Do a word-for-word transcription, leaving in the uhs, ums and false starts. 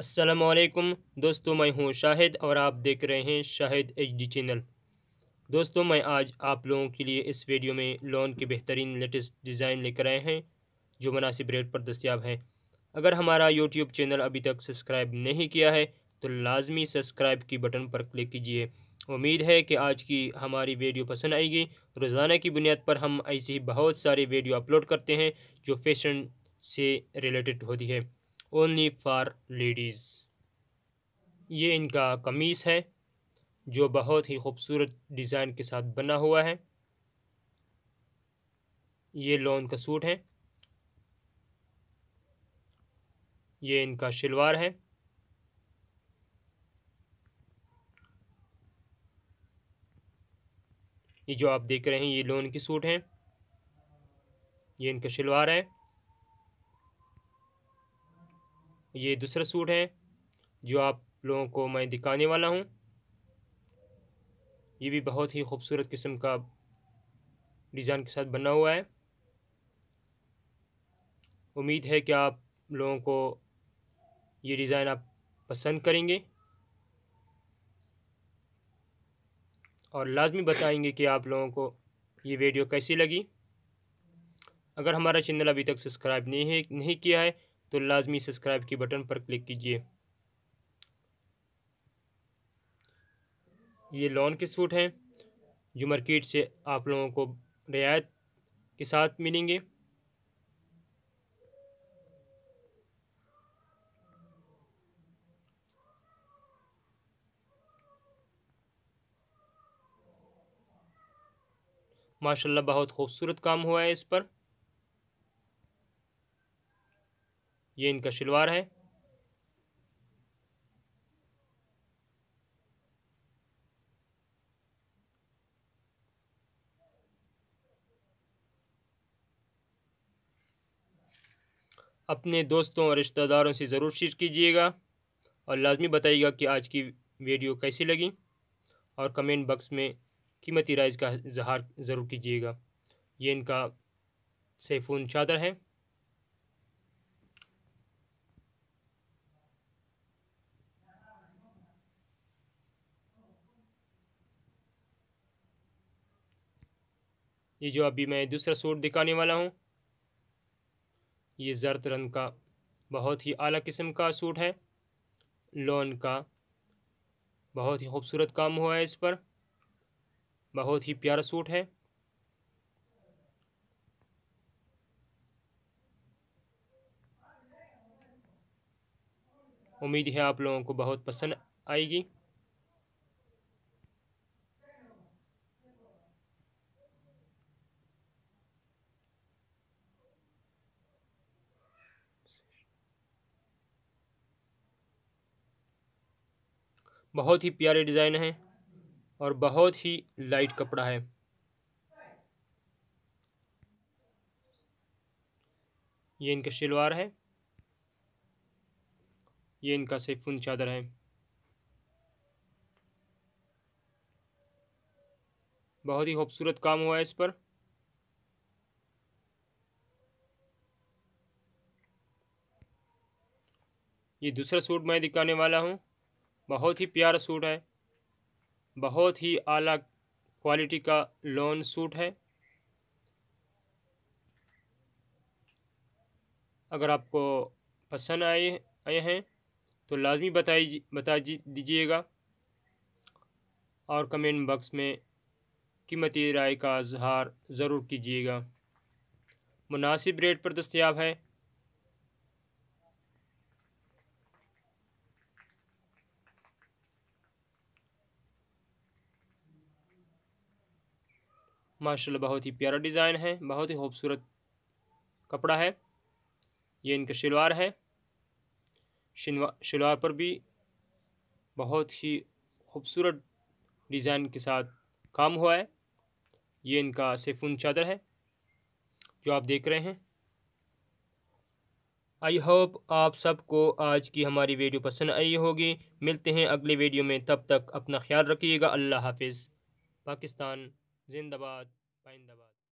अस्सलामुअलैकुम दोस्तों, मैं हूं शाहिद और आप देख रहे हैं शाहिद एचडी चैनल। दोस्तों, मैं आज आप लोगों के लिए इस वीडियो में लॉन के बेहतरीन लेटेस्ट डिज़ाइन लेकर आए हैं जो मुनासिब रेट पर दस्तियाब हैं। अगर हमारा यूट्यूब चैनल अभी तक सब्सक्राइब नहीं किया है तो लाजमी सब्सक्राइब की बटन पर क्लिक कीजिए। उम्मीद है कि आज की हमारी वीडियो पसंद आएगी। रोज़ाना की बुनियाद पर हम ऐसी बहुत सारी वीडियो अपलोड करते हैं जो फैशन से रिलेटेड होती है। Only for ladies. ये इनका कमीज़ है जो बहुत ही खूबसूरत डिज़ाइन के साथ बना हुआ है। ये लॉन का सूट है। ये इनका शलवार है। ये जो आप देख रहे हैं ये लॉन की सूट है। ये इनका शलवार है। ये दूसरा सूट है जो आप लोगों को मैं दिखाने वाला हूँ। ये भी बहुत ही खूबसूरत किस्म का डिज़ाइन के साथ बना हुआ है। उम्मीद है कि आप लोगों को ये डिज़ाइन आप पसंद करेंगे और लाजमी बताएंगे कि आप लोगों को ये वीडियो कैसी लगी। अगर हमारा चैनल अभी तक सब्सक्राइब नहीं है नहीं किया है तो लाजमी सब्सक्राइब की बटन पर क्लिक कीजिए। ये लॉन के सूट हैं जो मार्केट से आप लोगों को रियायत के साथ मिलेंगे। माशाल्लाह बहुत खूबसूरत काम हुआ है इस पर। ये इनका शलवार है। अपने दोस्तों और रिश्तेदारों से ज़रूर शेयर कीजिएगा और लाजमी बताइएगा कि आज की वीडियो कैसी लगी और कमेंट बॉक्स में कीमती राय का इजहार ज़रूर कीजिएगा। ये इनका सैफून चादर है। ये जो अभी मैं दूसरा सूट दिखाने वाला हूँ ये जर्द रंग का बहुत ही आला किस्म का सूट है। लॉन का बहुत ही खूबसूरत काम हुआ है इस पर। बहुत ही प्यारा सूट है। उम्मीद है आप लोगों को बहुत पसंद आएगी। बहुत ही प्यारे डिज़ाइन है और बहुत ही लाइट कपड़ा है। ये इनका शलवार है। ये इनका सैफुन चादर है। बहुत ही खूबसूरत काम हुआ है इस पर। ये दूसरा सूट मैं दिखाने वाला हूँ। बहुत ही प्यारा सूट है। बहुत ही आला क्वालिटी का लॉन सूट है। अगर आपको पसंद आए आए हैं तो लाजमी बताइए बता दीजिएगा और कमेंट बॉक्स में कीमती राय का इजहार ज़रूर कीजिएगा। मुनासिब रेट पर दस्तयाब है। माशाल्लाह बहुत ही प्यारा डिज़ाइन है। बहुत ही खूबसूरत कपड़ा है। ये इनका शलवार है। शलवार पर भी बहुत ही खूबसूरत डिज़ाइन के साथ काम हुआ है। ये इनका सैफून चादर है जो आप देख रहे हैं। आई होप आप सबको आज की हमारी वीडियो पसंद आई होगी। मिलते हैं अगले वीडियो में। तब तक अपना ख्याल रखिएगा। अल्लाह हाफिज़। पाकिस्तान जिंदाबाद, पाइंदाबाद।